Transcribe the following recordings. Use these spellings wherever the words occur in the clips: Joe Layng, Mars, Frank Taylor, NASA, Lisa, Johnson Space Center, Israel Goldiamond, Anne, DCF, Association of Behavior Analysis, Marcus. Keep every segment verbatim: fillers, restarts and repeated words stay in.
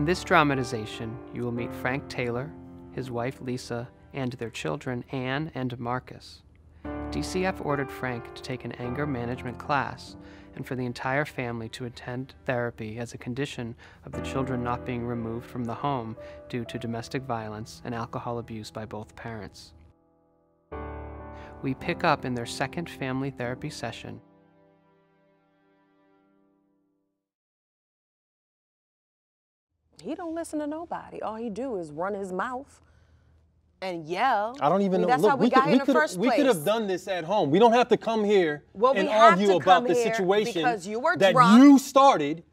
In this dramatization, you will meet Frank Taylor, his wife Lisa, and their children Anne and Marcus. D C F ordered Frank to take an anger management class and for the entire family to attend therapy as a condition of the children not being removed from the home due to domestic violence and alcohol abuse by both parents. We pick up in their second family therapy session. He don't listen to nobody. All he do is run his mouth and yell. I don't even I mean, know. That's Look, how we, we got could, here in the first place. We could have done this at home. We don't have to come here well, and argue about the situation because you were that drunk. you started.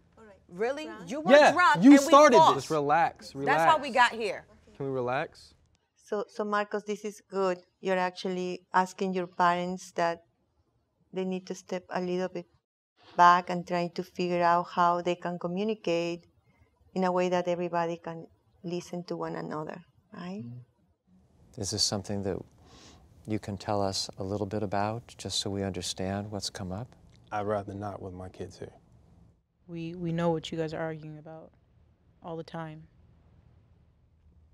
Really? Drunk? You were yeah, drunk you and started we lost. Just relax, relax. That's how we got here. Can we relax? So, so Marcus, this is good. You're actually asking your parents that they need to step a little bit back and try to figure out how they can communicate in a way that everybody can listen to one another, right? Mm-hmm. Is this something that you can tell us a little bit about, just so we understand what's come up? I'd rather not with my kids here. We, we know what you guys are arguing about all the time.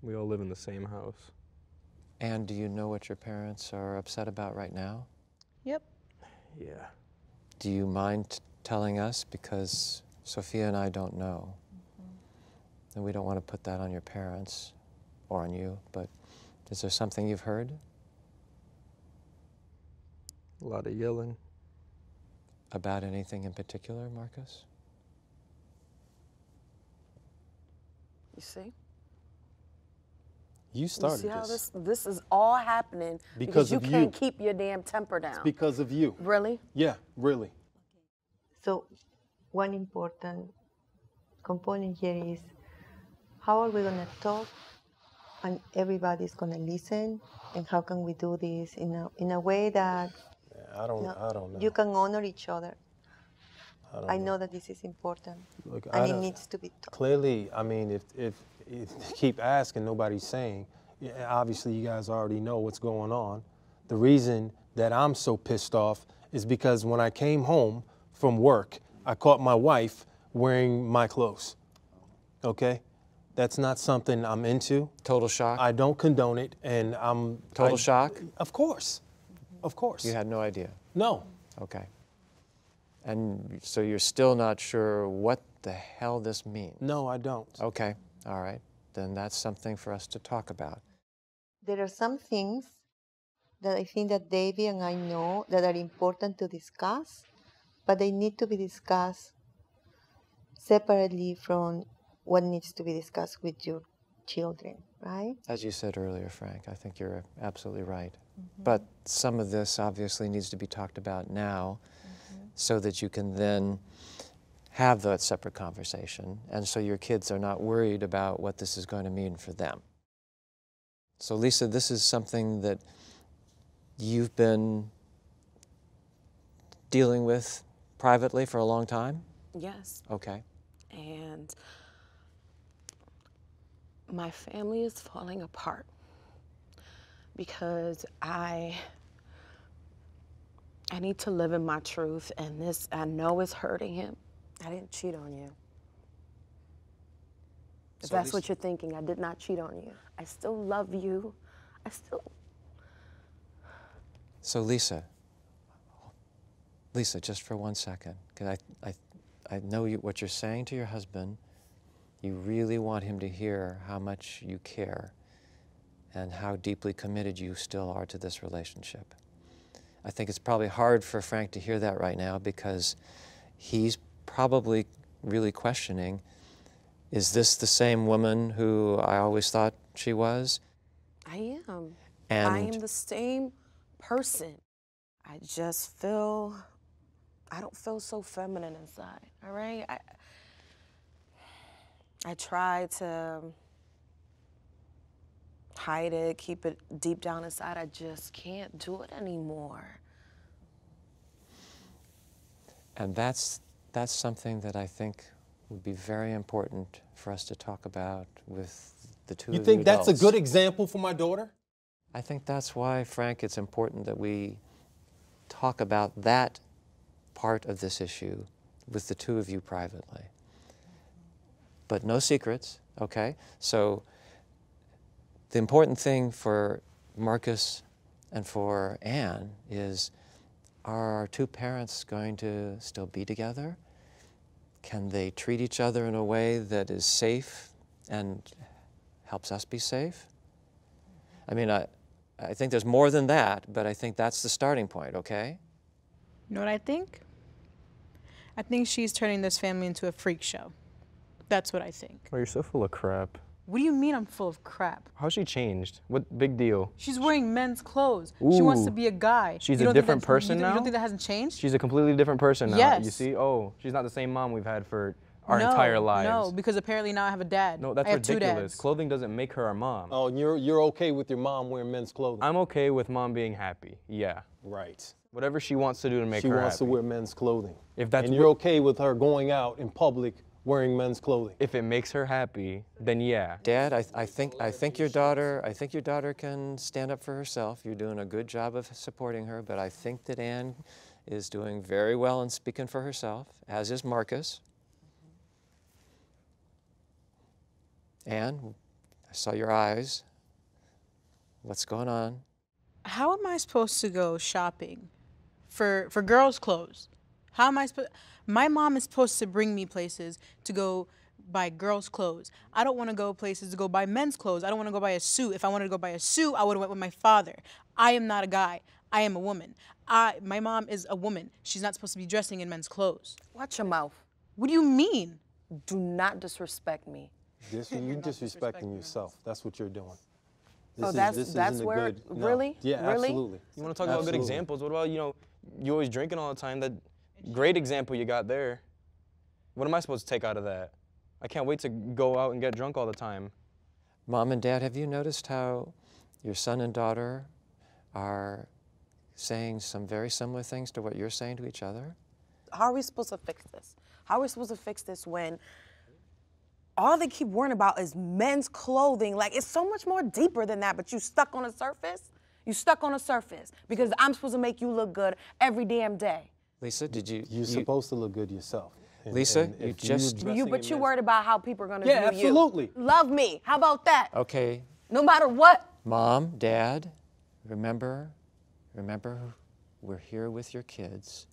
We all live in the same house. And do you know what your parents are upset about right now? Yep. Yeah. Do you mind telling us? Because Sophia and I don't know. Mm-hmm. And we don't want to put that on your parents or on you, but is there something you've heard? A lot of yelling. About anything in particular, Marcus? You see? You started this. You see how this, this is all happening because, because you can't you. keep your damn temper down. It's because of you. Really? Yeah, really. So one important component here is how are we going to talk and everybody's gonna listen, and how can we do this in a in a way that yeah, I don't you know, I don't know. You can honor each other. I, don't I know, know that this is important. Look, and I it needs to be taught. Clearly, I mean, if if, if they keep asking, nobody's saying. Yeah, obviously, you guys already know what's going on. The reason that I'm so pissed off is because when I came home from work, I caught my wife wearing my clothes. Okay. That's not something I'm into. Total shock? I don't condone it, and I'm... Total I, shock? Of course, of course. You had no idea? No. Okay. And so you're still not sure what the hell this means? No, I don't. Okay, all right. Then that's something for us to talk about. There are some things that I think that Davey and I know that are important to discuss, but they need to be discussed separately from what needs to be discussed with your children, right? As you said earlier, Frank, I think you're absolutely right. Mm-hmm. But some of this obviously needs to be talked about now mm-hmm. so that you can then have that separate conversation and so your kids are not worried about what this is going to mean for them. So Lisa, this is something that you've been dealing with privately for a long time? Yes. Okay. And my family is falling apart because I I need to live in my truth, and this I know is hurting him. I didn't cheat on you. If so that's what you're thinking, I did not cheat on you. I still love you. I still... So Lisa, Lisa, just for one second, because I, I, I know you, what you're saying to your husband. You really want him to hear how much you care and how deeply committed you still are to this relationship. I think it's probably hard for Frank to hear that right now because he's probably really questioning, is this the same woman who I always thought she was? I am. And I am the same person. I just feel, I don't feel so feminine inside, all right? I, I try to hide it, keep it deep down inside. I just can't do it anymore. And that's, that's something that I think would be very important for us to talk about with the two of you. You think that's a good example for my daughter? I think that's why, Frank, it's important that we talk about that part of this issue with the two of you privately. But no secrets, Okay? So the important thing for Marcus and for Anne is, are our two parents going to still be together? Can they treat each other in a way that is safe and helps us be safe? I mean, I, I think there's more than that, but I think that's the starting point, okay? You know what I think? I think she's turning this family into a freak show. That's what I think. Oh, you're so full of crap. What do you mean I'm full of crap? How's she changed? What big deal? She's wearing men's clothes. Ooh. She wants to be a guy. She's a different person now? You don't think that hasn't changed? She's a completely different person now. Yes. You see? Oh, she's not the same mom we've had for our no, entire lives. No, because apparently now I have a dad. No, that's I ridiculous. Have two dads. Clothing doesn't make her our mom. Oh, and you're, you're okay with your mom wearing men's clothing? I'm okay with mom being happy. Yeah. Right. Whatever she wants to do to make she her happy. She wants to wear men's clothing. If that's and you're okay with her going out in public wearing men's clothing. If it makes her happy, then yeah. Dad, I, I think I think your daughter I think your daughter can stand up for herself. You're doing a good job of supporting her, but I think that Anne is doing very well in speaking for herself, as is Marcus. Anne, I saw your eyes. What's going on? How am I supposed to go shopping for for girls' clothes? How am I supposed? My mom is supposed to bring me places to go buy girls' clothes. I don't want to go places to go buy men's clothes. I don't want to go buy a suit. If I wanted to go buy a suit, I would have went with my father. I am not a guy. I am a woman. I, my mom is a woman. She's not supposed to be dressing in men's clothes. Watch your mouth. What do you mean? Do not disrespect me. This, you're, you're disrespecting yourself. That's what you're doing. This oh, is, that's, this that's where, good, no. really? Yeah, really? Absolutely. You want to talk absolutely. about good examples? What about, you know, you always drinking all the time. That great example you got there. What am I supposed to take out of that? I can't wait to go out and get drunk all the time. Mom and Dad, have you noticed how your son and daughter are saying some very similar things to what you're saying to each other? How are we supposed to fix this? How are we supposed to fix this when all they keep worrying about is men's clothing? Like, it's so much more deeper than that, but you stuck on a surface? You stuck on a surface because I'm supposed to make you look good every damn day. Lisa, did you? You're you, supposed to look good yourself. And, Lisa, and you just. You, but you're worried about how people are gonna yeah, view you. Yeah, absolutely. Love me. How about that? Okay. No matter what. Mom, Dad, remember, remember, we're here with your kids.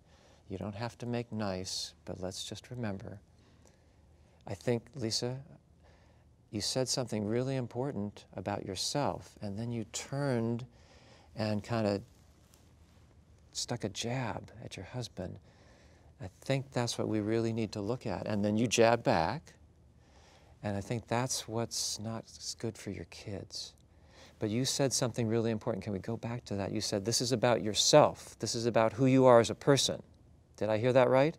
You don't have to make nice, but let's just remember. I think, Lisa, you said something really important about yourself, and then you turned and kind of stuck a jab at your husband. I think that's what we really need to look at. And then you jab back, and I think that's what's not good for your kids. But you said something really important. Can we go back to that? You said, this is about yourself. This is about who you are as a person. Did I hear that right?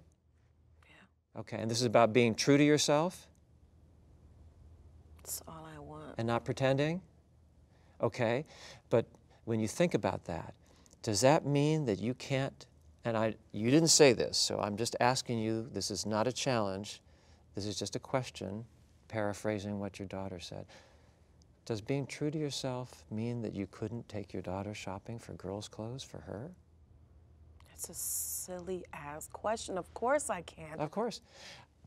Yeah. Okay, and this is about being true to yourself? That's all I want. And not pretending? Okay, but when you think about that, does that mean that you can't, and I, you didn't say this, so I'm just asking you, this is not a challenge, this is just a question, paraphrasing what your daughter said. Does being true to yourself mean that you couldn't take your daughter shopping for girls' clothes for her? That's a silly-ass question. Of course I can. Of course.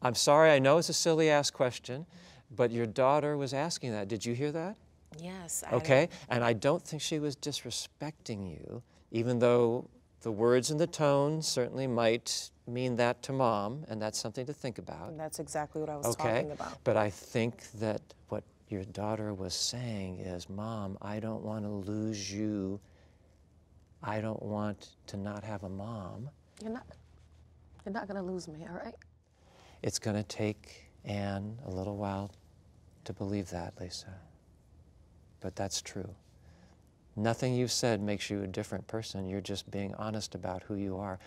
I'm sorry, I know it's a silly-ass question, but your daughter was asking that. Did you hear that? Yes. I okay, and I don't think she was disrespecting you, even though the words and the tone certainly might mean that to Mom, and that's something to think about. And that's exactly what I was okay. talking about. But I think that what your daughter was saying is, Mom, I don't want to lose you. I don't want to not have a mom. You're not, you're not going to lose me, all right? It's going to take Anne a little while to believe that, Lisa. But that's true. Nothing you've said makes you a different person. You're just being honest about who you are.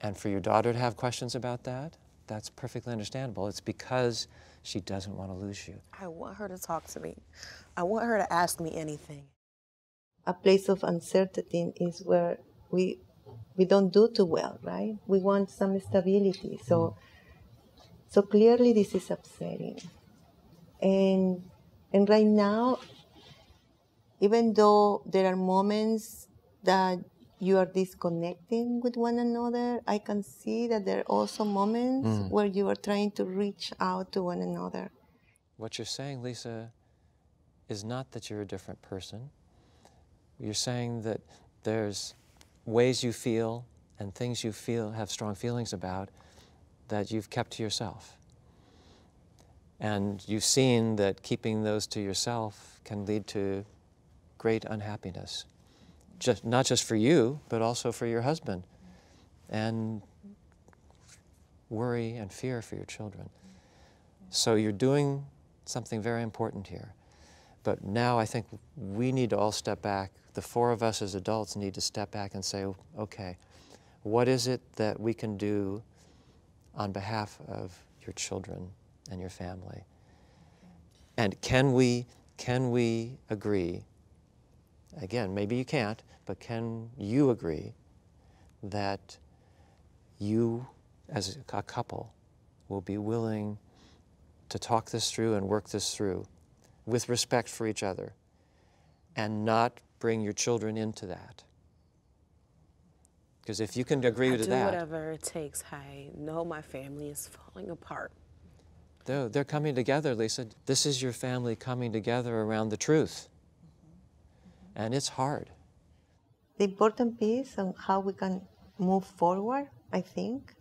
And for your daughter to have questions about that, that's perfectly understandable. It's because she doesn't want to lose you. I want her to talk to me. I want her to ask me anything. A place of uncertainty is where we, we don't do too well, right? We want some stability. So, mm. so clearly this is upsetting. And, and right now, even though there are moments that you are disconnecting with one another, I can see that there are also moments mm. where you are trying to reach out to one another. What you're saying, Lisa, is not that you're a different person. You're saying that there's ways you feel and things you feel, have strong feelings about, that you've kept to yourself. And you've seen that keeping those to yourself can lead to great unhappiness. Just, not just for you, but also for your husband, and worry and fear for your children. So you're doing something very important here. But now I think we need to all step back. The four of us as adults need to step back and say, okay, what is it that we can do on behalf of your children and your family? And can we, can we agree, again, maybe you can't, but can you agree that you, as a couple, will be willing to talk this through and work this through with respect for each other and not bring your children into that? Because if you can agree to that. Do whatever it takes. I know my family is falling apart. They're, they're coming together, Lisa. This is your family coming together around the truth. And it's hard. The important piece on how we can move forward, I think,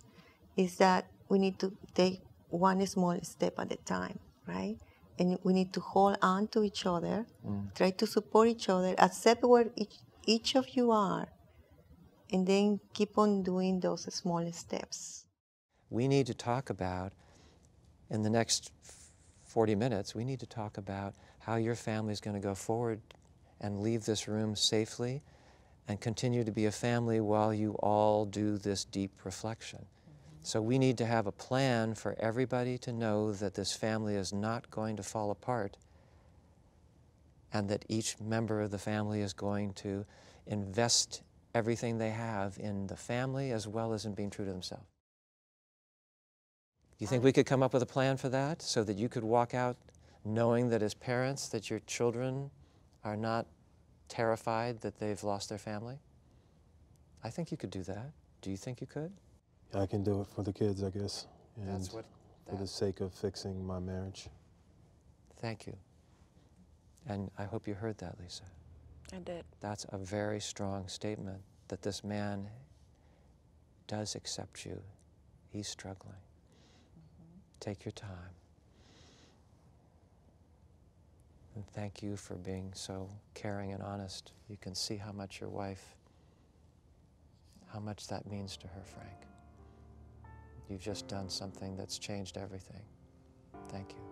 is that we need to take one small step at a time, right? And we need to hold on to each other, mm. try to support each other, accept where each, each of you are, and then keep on doing those small steps. We need to talk about, in the next forty minutes, we need to talk about how your family is going to go forward and leave this room safely and continue to be a family while you all do this deep reflection. Mm-hmm. So we need to have a plan for everybody to know that this family is not going to fall apart and that each member of the family is going to invest everything they have in the family as well as in being true to themselves. Do you think we could come up with a plan for that so that you could walk out knowing that as parents that your children are not terrified that they've lost their family? I think you could do that. Do you think you could? I can do it for the kids, I guess. And that's what, that. For the sake of fixing my marriage. Thank you. And I hope you heard that, Lisa. I did. That's a very strong statement, that this man does accept you. He's struggling. Mm-hmm. Take your time. And thank you for being so caring and honest. You can see how much your wife, how much that means to her, Frank. You've just done something that's changed everything. Thank you.